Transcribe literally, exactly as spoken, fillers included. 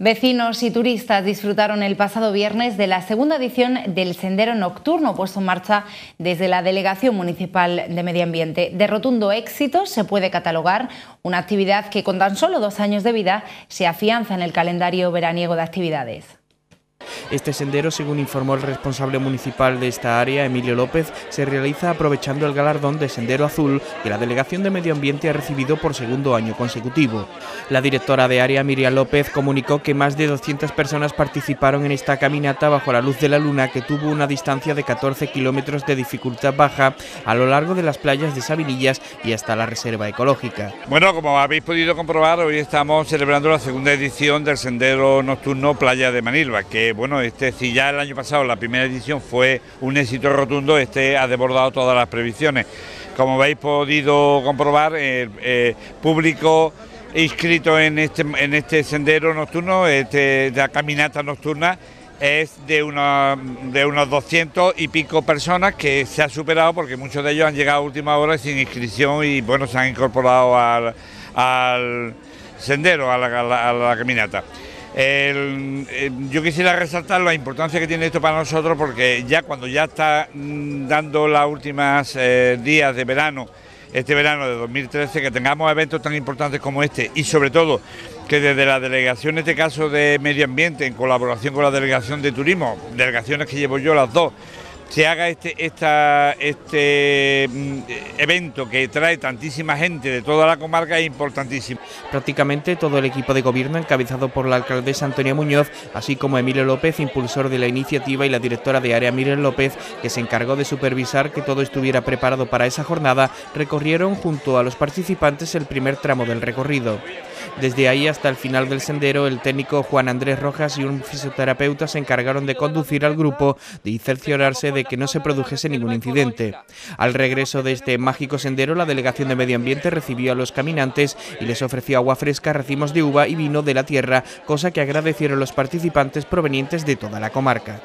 Vecinos y turistas disfrutaron el pasado viernes de la segunda edición del Sendero Nocturno puesto en marcha desde la Delegación Municipal de Medio Ambiente. De rotundo éxito se puede catalogar una actividad que con tan solo dos años de vida se afianza en el calendario veraniego de actividades. Este sendero, según informó el responsable municipal de esta área, Emilio López, se realiza aprovechando el galardón de Sendero Azul que la Delegación de Medio Ambiente ha recibido por segundo año consecutivo. La directora de área, Miriam López, comunicó que más de doscientas personas participaron en esta caminata bajo la luz de la luna, que tuvo una distancia de catorce kilómetros de dificultad baja a lo largo de las playas de Sabinillas y hasta la Reserva Ecológica. Bueno, como habéis podido comprobar, hoy estamos celebrando la segunda edición del Sendero Nocturno Playa de Manilva, que bueno, este, si ya el año pasado la primera edición fue un éxito rotundo, este ha desbordado todas las previsiones. Como habéis podido comprobar, el eh, eh, público inscrito en este, en este sendero nocturno, este, la caminata nocturna, es de, una, de unos doscientas y pico personas, que se ha superado porque muchos de ellos han llegado a última hora sin inscripción y bueno, se han incorporado al, al sendero, a la, a la, a la caminata. El, el, yo quisiera resaltar la importancia que tiene esto para nosotros, porque ya cuando ya está mm, dando las últimas eh, días de verano, este verano de dos mil trece, que tengamos eventos tan importantes como este, y sobre todo que desde la delegación, en este caso de medio ambiente, en colaboración con la delegación de turismo, delegaciones que llevo yo las dos, se haga este, esta, este evento que trae tantísima gente de toda la comarca, es importantísimo. Prácticamente todo el equipo de gobierno, encabezado por la alcaldesa Antonia Muñoz, así como Emilio López, impulsor de la iniciativa, y la directora de área, Miriam López, que se encargó de supervisar que todo estuviera preparado para esa jornada, recorrieron junto a los participantes el primer tramo del recorrido. Desde ahí hasta el final del sendero, el técnico Juan Andrés Rojas y un fisioterapeuta se encargaron de conducir al grupo y cerciorarse de que no se produjese ningún incidente. Al regreso de este mágico sendero, la Delegación de Medio Ambiente recibió a los caminantes y les ofreció agua fresca, racimos de uva y vino de la tierra, cosa que agradecieron los participantes provenientes de toda la comarca.